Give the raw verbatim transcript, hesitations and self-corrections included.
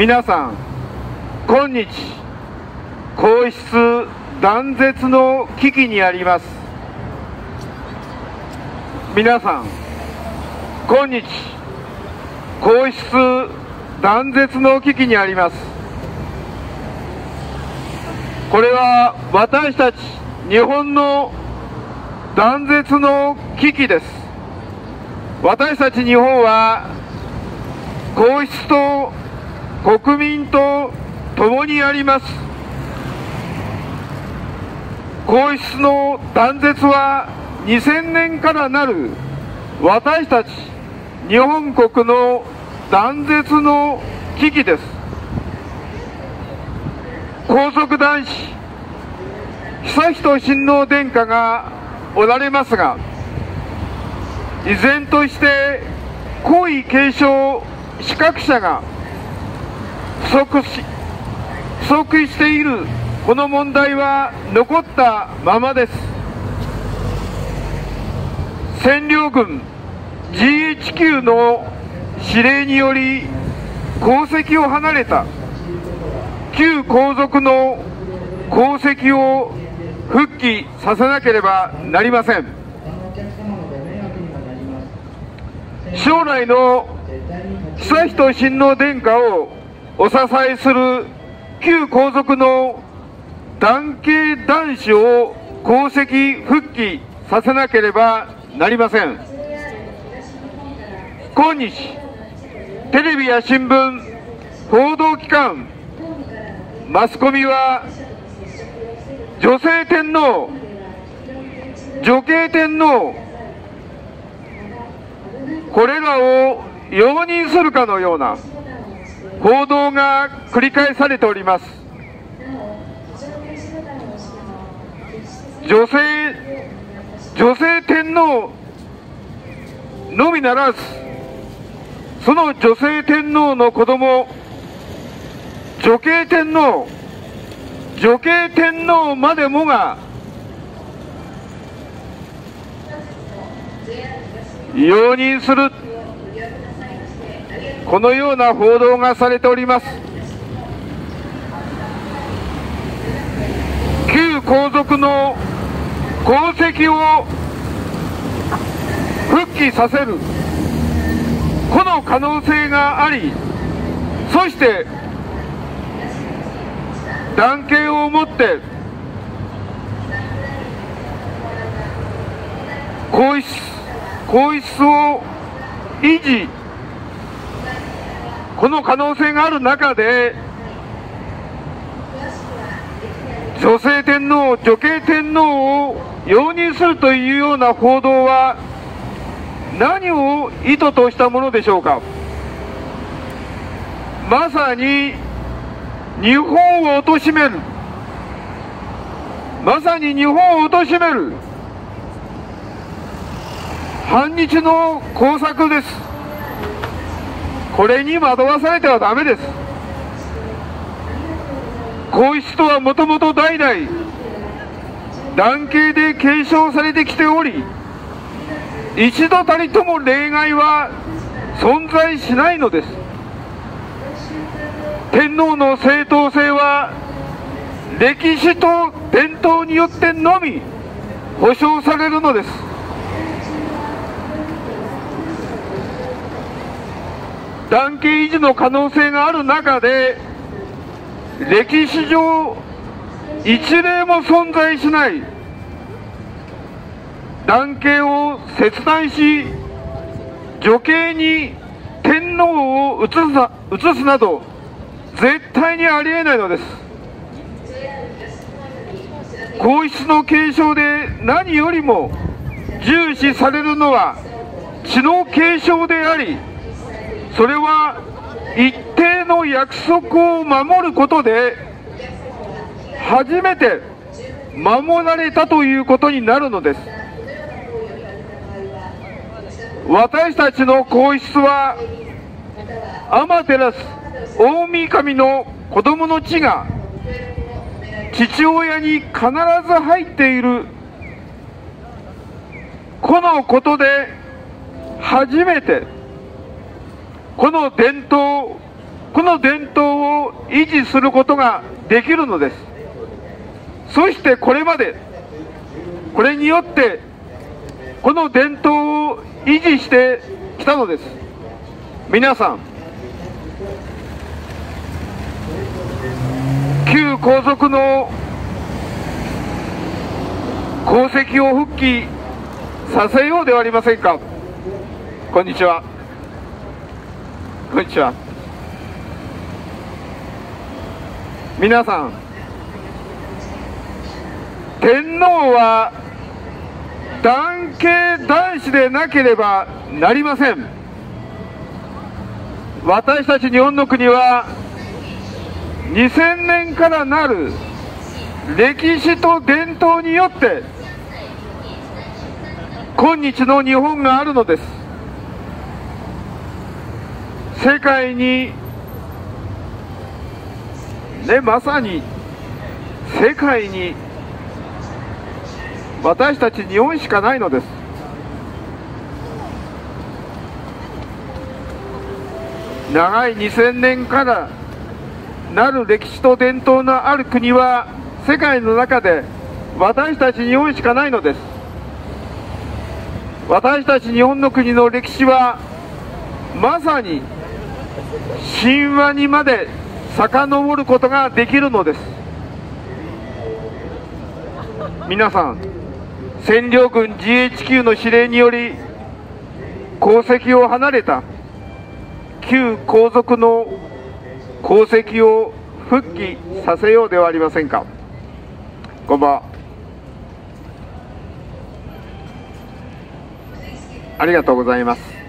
皆さん、今日皇室断絶の危機にあります。皆さん、今日皇室断絶の危機にあります。これは私たち日本の断絶の危機です。私たち日本は皇室と国民と共にあります。皇室の断絶はにせんねんからなる私たち日本国の断絶の危機です。皇族男子悠仁親王殿下がおられますが、依然として皇位継承資格者が不足し不足しているこの問題は残ったままです。占領軍 ジーエイチキュー の指令により皇籍を離れた旧皇族の皇籍を復帰させなければなりません。将来の悠仁親王殿下をお支えする旧皇族の男系男子を皇籍復帰させなければなりません。今日、テレビや新聞、報道機関、マスコミは女性天皇、女系天皇、これらを容認するかのような報道が繰り返されております。女性、女性天皇のみならず、その女性天皇の子供、女系天皇、女系天皇までもが容認する、このような報道がされております。旧皇族の皇籍を復帰させる、この可能性があり、そして男系をもって皇室、皇室を維持、この可能性がある中で、女性天皇、女系天皇を容認するというような報道は何を意図としたものでしょうか。まさに日本を貶める、まさに日本を貶める反日の工作です。これに惑わされてはダメです。皇室とはもともと代々男系で継承されてきており、一度たりとも例外は存在しないのです。天皇の正当性は歴史と伝統によってのみ保障されるのです。男系維持の可能性がある中で、歴史上一例も存在しない男系を切断し、女系に天皇を移すな、移すなど絶対にありえないのです。皇室の継承で何よりも重視されるのは血の継承であり、それは一定の約束を守ることで初めて守られたということになるのです。私たちの皇室は天照大神の子供の血が父親に必ず入っている、このことで初めてこの伝統、この伝統を維持することができるのです。そしてこれまでこれによってこの伝統を維持してきたのです。皆さん、旧皇族の功績を復帰させようではありませんか。こんにちは。こんにちは。皆さん、天皇は男系男子でなければなりません。私たち日本の国はにせんねんからなる歴史と伝統によって今日の日本があるのです。世界にね、まさに世界に私たち日本しかないのです。長いにせんねんからなる歴史と伝統のある国は世界の中で私たち日本しかないのです。私たち日本の国の歴史はまさに神話にまで遡ることができるのです。皆さん、占領軍 ジーエイチキュー の指令により皇籍を離れた旧皇族の功績を復帰させようではありませんか。こんばんは。ありがとうございます。